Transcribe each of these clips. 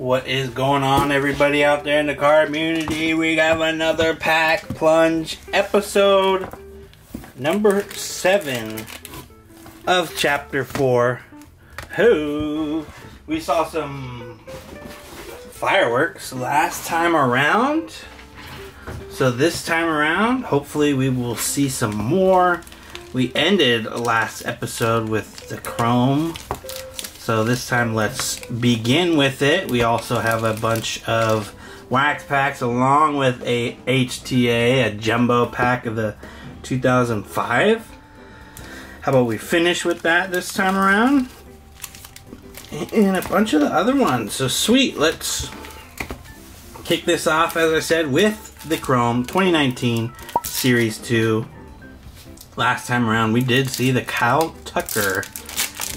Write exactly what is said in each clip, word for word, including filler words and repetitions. What is going on, everybody out there in the car community? We have another pack plunge episode, number seven of chapter four. Who we saw some fireworks last time around, so this time around hopefully we will see some more. We ended last episode with the chrome, so this time let's begin with it. We also have a bunch of wax packs along with a H T A, a jumbo pack of the two thousand five. How about we finish with that this time around? And a bunch of the other ones. So sweet, let's kick this off, as I said, with the chrome twenty nineteen Series two. Last time around we did see the Kyle Tucker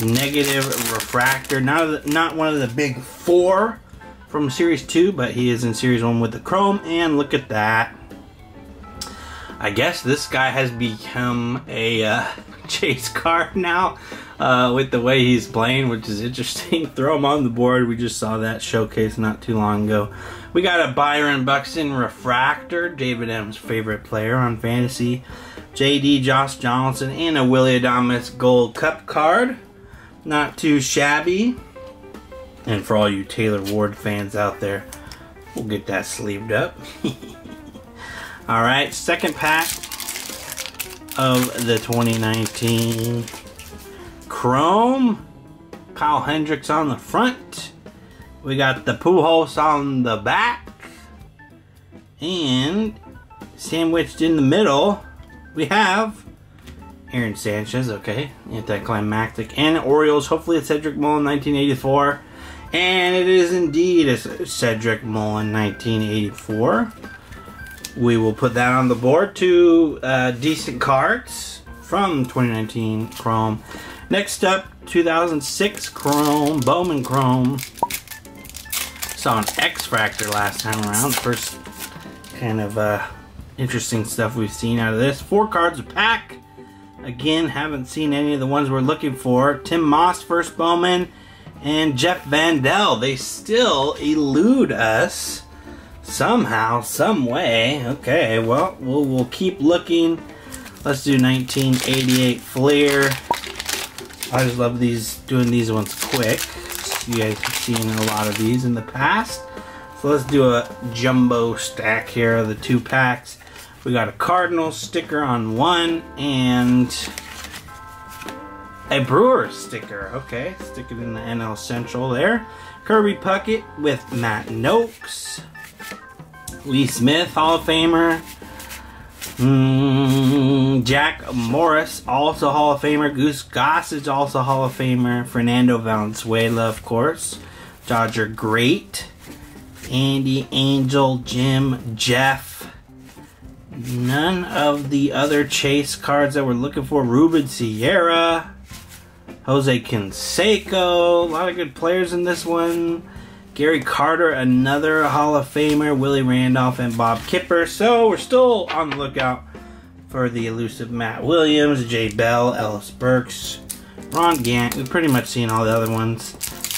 negative refractor, not not one of the big four from Series two, but he is in Series one with the chrome, and look at that. I guess this guy has become a uh, chase card now, uh, with the way he's playing, which is interesting. Throw him on the board. We just saw that showcase not too long ago. We got a Byron Buxton refractor, David M's favorite player on fantasy, J D Josh Johnson, and a Willie Adames Gold Cup card. Not too shabby. And for all you Taylor Ward fans out there, we'll get that sleeved up. All right, second pack of the twenty nineteen chrome. Kyle Hendricks on the front. We got the Pujols on the back. And sandwiched in the middle, we have Aaron Sanchez, okay, anticlimactic, and Orioles. Hopefully it's Cedric Mullen nineteen eighty-four. And it is indeed a Cedric Mullen nineteen eighty-four. We will put that on the board. Two uh, decent cards from twenty nineteen chrome. Next up, two thousand six chrome, Bowman chrome. Saw an X-Fractor last time around. First kind of uh, interesting stuff we've seen out of this. Four cards a pack. Again, haven't seen any of the ones we're looking for. Tim Moss, first Bowman, and Jeff Vandell. They still elude us. Somehow, some way. Okay, well, well, we'll keep looking. Let's do nineteen eighty-eight Fleer. I just love these, doing these ones quick. You guys have seen a lot of these in the past. So let's do a jumbo stack here of the two packs. We got a Cardinals sticker on one and a Brewers sticker. Okay, stick it in the N L Central there. Kirby Puckett with Matt Noakes. Lee Smith, Hall of Famer. Mm, Jack Morris, also Hall of Famer. Goose Gossage, also Hall of Famer. Fernando Valenzuela, of course. Dodger Great. Andy, Angel, Jim, Jeff. None of the other chase cards that we're looking for. Ruben Sierra. Jose Canseco. A lot of good players in this one. Gary Carter, another Hall of Famer, Willie Randolph, and Bob Kipper. So we're still on the lookout for the elusive Matt Williams, Jay Bell, Ellis Burks, Ron Gantt. We've pretty much seen all the other ones.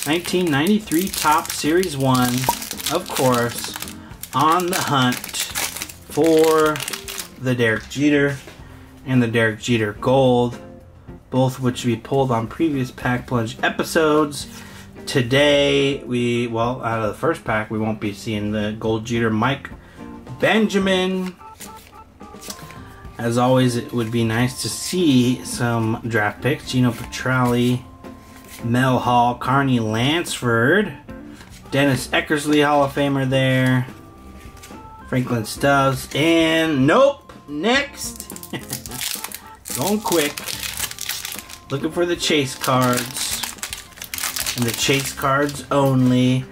nineteen ninety-three Top Series one, of course, on the hunt for the Derek Jeter and the Derek Jeter Gold, both which we pulled on previous Pack Plunge episodes. Today, we, well, out of the first pack, we won't be seeing the Gold Jeter, Mike Benjamin. As always, it would be nice to see some draft picks. Gino Petrali, Mel Hall, Carney Lansford, Dennis Eckersley, Hall of Famer there, Franklin Stubbs, and nope, next. Going quick, looking for the chase cards. And the chase cards only.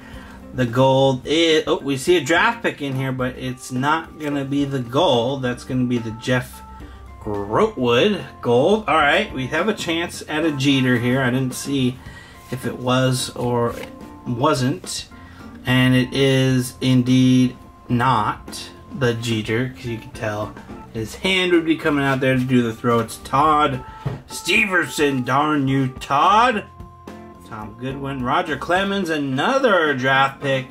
The gold is, oh, we see a draft pick in here, but it's not gonna be the gold. That's gonna be the Jeff Grotewood gold. All right, we have a chance at a Jeter here. I didn't see if it was or wasn't, and it is indeed not the Jeter, because you can tell his hand would be coming out there to do the throw. It's Todd Steverson. Darn you, Todd. Tom Goodwin, Roger Clemens, another draft pick.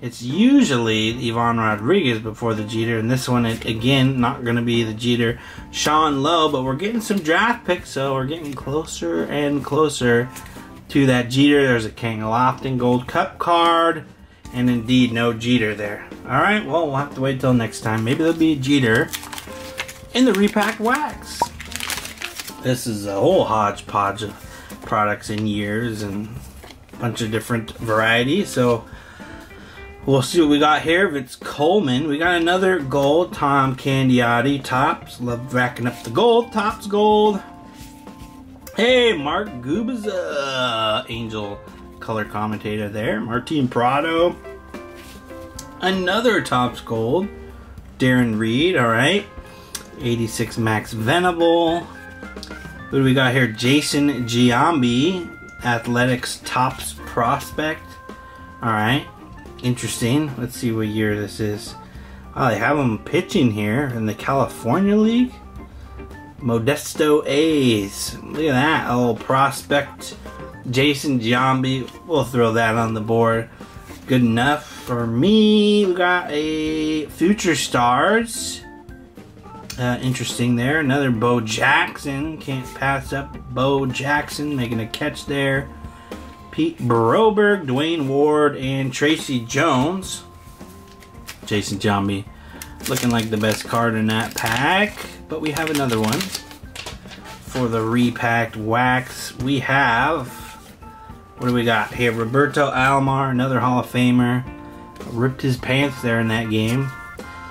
It's usually Ivan Rodriguez before the Jeter, and this one, it, again, not going to be the Jeter. Sean Lowe, but we're getting some draft picks, so we're getting closer and closer to that Jeter. There's a King Lofton Gold Cup card, and indeed, no Jeter there. All right, well, we'll have to wait till next time. Maybe there'll be a Jeter in the repacked wax. This is a whole hodgepodge of products and years and a bunch of different varieties, so... we'll see what we got here. If it's Coleman, we got another gold. Tom Candiotti, Topps. Love racking up the gold. Topps gold. Hey, Mark Gubiza, Angel color commentator there. Martin Prado. Another Topps gold. Darren Reed, all right. eighty-six Max Venable. What do we got here? Jason Giambi, Athletics Topps prospect. All right. Interesting. Let's see what year this is. Oh, they have them pitching here in the California League. Modesto A's. Look at that. A little prospect. Jason Giambi. We'll throw that on the board. Good enough for me. We got a Future Stars. Uh, interesting there. Another Bo Jackson. Can't pass up Bo Jackson making a catch there. Pete Broberg, Dwayne Ward, and Tracy Jones. Jason Giambi looking like the best card in that pack. But we have another one for the repacked wax. We have, what do we got here? Roberto Alomar, another Hall of Famer. Ripped his pants there in that game.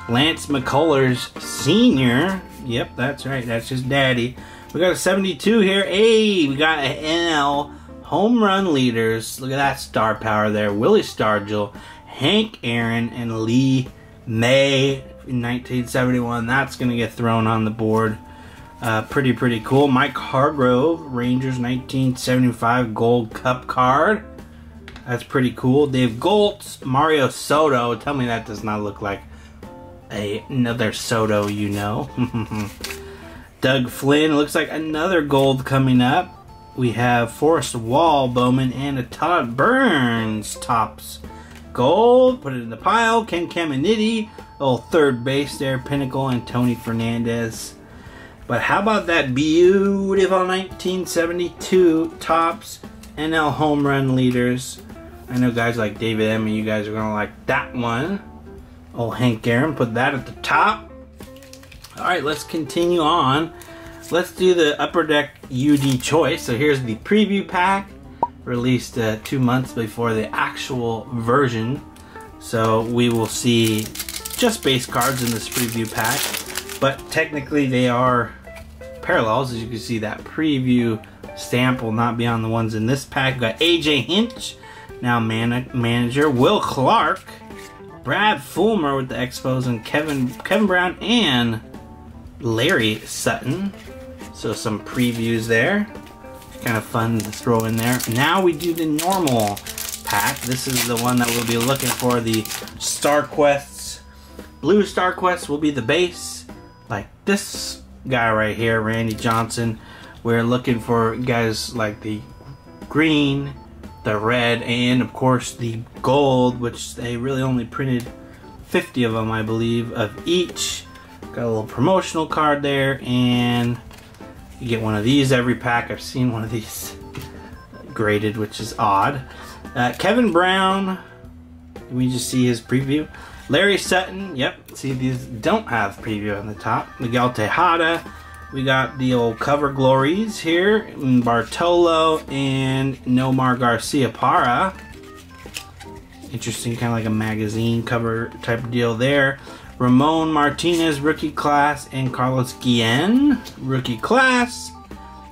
Lance McCullers Senior Yep, that's right. That's his daddy. We got a seventy-two here. Hey, we got an N L. Home run leaders. Look at that star power there. Willie Stargell, Hank Aaron, and Lee May in nineteen seventy-one. That's going to get thrown on the board. Uh, pretty, pretty cool. Mike Hargrove, Rangers nineteen seventy-five Gold Cup card. That's pretty cool. Dave Goltz, Mario Soto. Tell me that does not look like a, another Soto, you know. Doug Flynn. Looks like another gold coming up. We have Forrest Wall, Bowman, and a Todd Burns, Topps gold. Put it in the pile. Ken Caminiti, little third base there, Pinnacle, and Tony Fernandez. But how about that beautiful nineteen seventy-two Topps N L home run leaders? I know guys like David Emme, you guys are going to like that one. Old Hank Aaron, put that at the top. All right, let's continue on. Let's do the Upper Deck U D choice. So here's the preview pack, released uh, two months before the actual version. So we will see just base cards in this preview pack, but technically they are parallels. As you can see, that preview stamp will not be on the ones in this pack. We've got A J Hinch, now man manager, Will Clark, Brad Fulmer with the Expos, and Kevin, Kevin Brown and Larry Sutton. So some previews there, kind of fun to throw in there. Now we do the normal pack. This is the one that we'll be looking for, the Star Quests. Blue Star Quests will be the base, like this guy right here, Randy Johnson. We're looking for guys like the green, the red, and of course the gold, which they really only printed fifty of them, I believe, of each. Got a little promotional card there, and you get one of these every pack. I've seen one of these graded, which is odd. Uh, Kevin Brown, let me just see his preview. Larry Sutton, yep, see these don't have preview on the top. Miguel Tejada, we got the old cover glories here. Bartolo and Nomar Garcia Parra. Interesting, kind of like a magazine cover type of deal there. Ramon Martinez, rookie class, and Carlos Guillen, rookie class.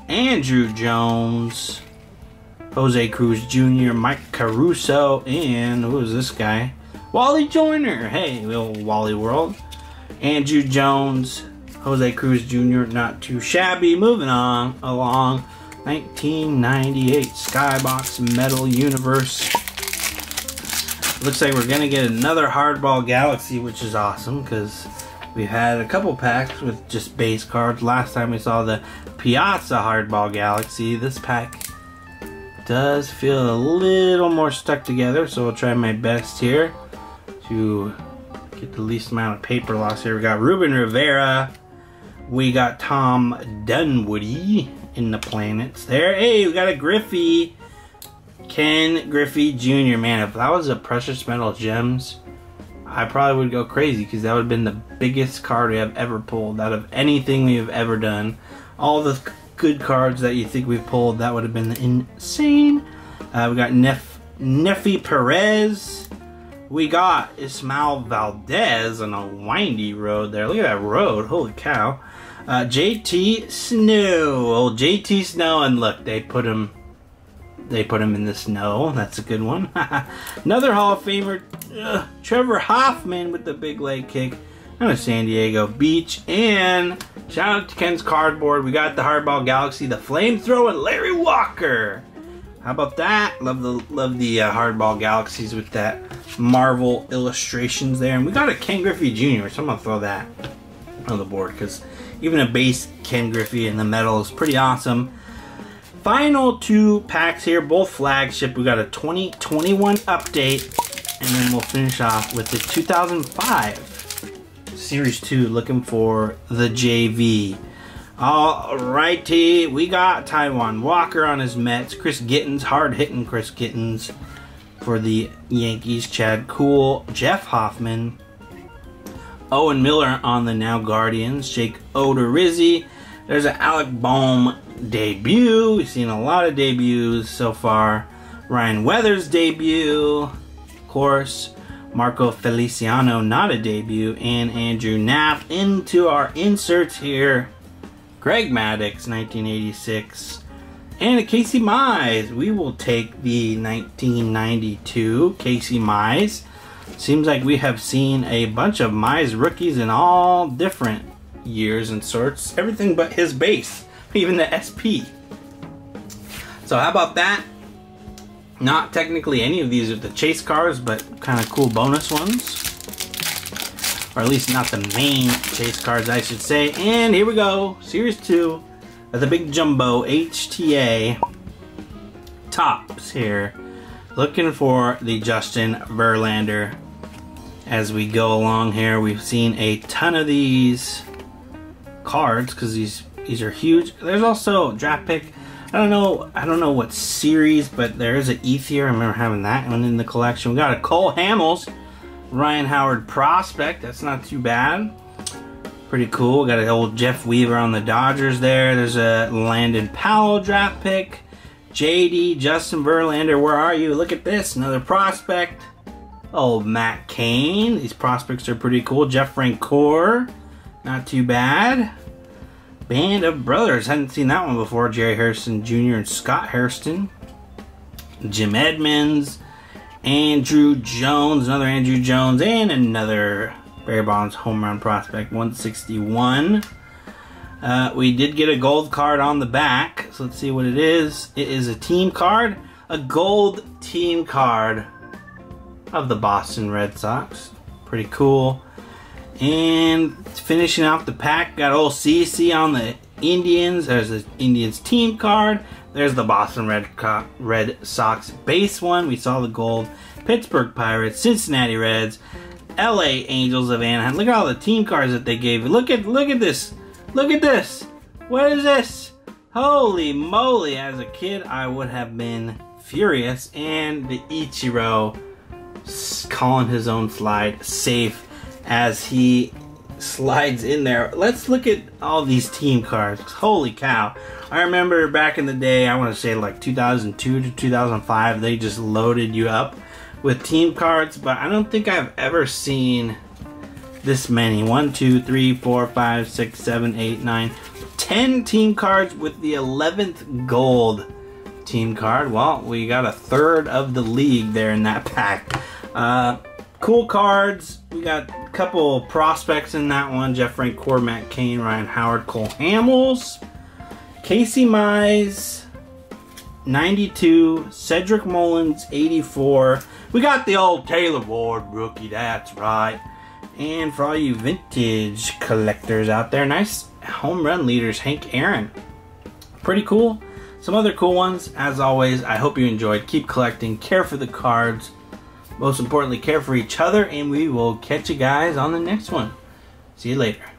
Andrew Jones, Jose Cruz Junior, Mike Caruso, and who is this guy? Wally Joyner. Hey, little Wally World. Andrew Jones, Jose Cruz Junior, not too shabby. Moving on along, nineteen ninety-eight Skybox Metal Universe. Looks like we're gonna get another Hardball Galaxy, which is awesome because we've had a couple packs with just base cards. Last time we saw the Piazza Hardball Galaxy. This pack does feel a little more stuck together, so I'll try my best here to get the least amount of paper loss here. We got Ruben Rivera. We got Tom Dunwoody in the planets there. Hey, we got a Griffey. Ken Griffey Junior Man, if that was a precious metal gems, I probably would go crazy because that would have been the biggest card we have ever pulled out of anything we have ever done. All the good cards that you think we've pulled, that would have been insane. Uh, we got Nef Nefi Perez. We got Ismael Valdez on a windy road there. Look at that road. Holy cow. Uh, J T Snow. Old J T Snow. And look, they put him they put him in the snow. That's a good one. Another Hall of Famer. Ugh, Trevor Hoffman with the big leg kick out of San Diego Beach. And shout out to Ken's Cardboard. We got the Hardball Galaxy, the Flamethrower, and Larry Walker. How about that? Love the love the uh, Hardball Galaxies with that Marvel illustrations there. And we got a Ken Griffey Junior, so I'm going to throw that on the board because even a base Ken Griffey in the metal is pretty awesome. Final two packs here, both flagship. We got a twenty twenty-one update, and then we'll finish off with the two thousand five Series two, looking for the J V. Alrighty, we got Taijuan Walker on his Mets. Chris Gittens, hard-hitting Chris Gittens for the Yankees. Chad Kuhl, Jeff Hoffman, Owen Miller on the now Guardians. Jake Odorizzi. There's an Alec Bohm debut. We've seen a lot of debuts so far. Ryan Weathers debut, of course. Marco Feliciano, not a debut. And Andrew Knapp into our inserts here. Greg Maddux, nineteen eighty-six, and a Casey Mize. We will take the nineteen ninety-two Casey Mize. Seems like we have seen a bunch of Mize rookies in all different years and sorts. Everything but his base, even the S P. So how about that? Not technically any of these are the chase cards, but kind of cool bonus ones. Or at least not the main chase cards, I should say. And here we go. Series two. The big jumbo H T A tops here. Looking for the Justin Verlander as we go along here. We've seen a ton of these cards because these these are huge. There's also draft pick. I don't know, I don't know what series, but there is an Ethier. I remember having that one in the collection. We got a Cole Hamels. Ryan Howard prospect, that's not too bad. Pretty cool. Got an old Jeff Weaver on the Dodgers there. There's a Landon Powell draft pick. J D, Justin Verlander, where are you? Look at this, another prospect. Old Matt Cain. These prospects are pretty cool. Jeff Francoeur, not too bad. Band of Brothers, hadn't seen that one before. Jerry Hairston Junior and Scott Hairston. Jim Edmonds. Andrew Jones, another Andrew Jones, and another Barry Bonds home run prospect, one sixty-one. Uh, we did get a gold card on the back, so let's see what it is. It is a team card, a gold team card of the Boston Red Sox. Pretty cool. And finishing off the pack, got old C C on the Indians. There's the Indians team card. There's the Boston Red, Co Red Sox base one. We saw the gold. Pittsburgh Pirates, Cincinnati Reds, L A Angels of Anaheim. Look at all the team cards that they gave. Look at look at this. Look at this. What is this? Holy moly. As a kid, I would have been furious. And the Ichiro calling his own slide safe as he slides in there. Let's look at all these team cards. Holy cow. I remember back in the day, I want to say like two thousand two to two thousand five, they just loaded you up with team cards, but I don't think I've ever seen this many. One, two, three, four, five, six, seven, eight, nine, ten team cards with the eleventh gold team card. Well, we got a third of the league there in that pack. Uh, cool cards. We got a couple prospects in that one. Jeff Francoeur, Matt Cain, Ryan Howard, Cole Hamels. Casey Mize, ninety-two. Cedric Mullins, eighty-four. We got the old Taylor Ward rookie, that's right. And for all you vintage collectors out there, nice home run leaders, Hank Aaron. Pretty cool. some other cool ones. As always, I hope you enjoyed. Keep collecting, care for the cards, most importantly, care for each other, and we will catch you guys on the next one. See you later.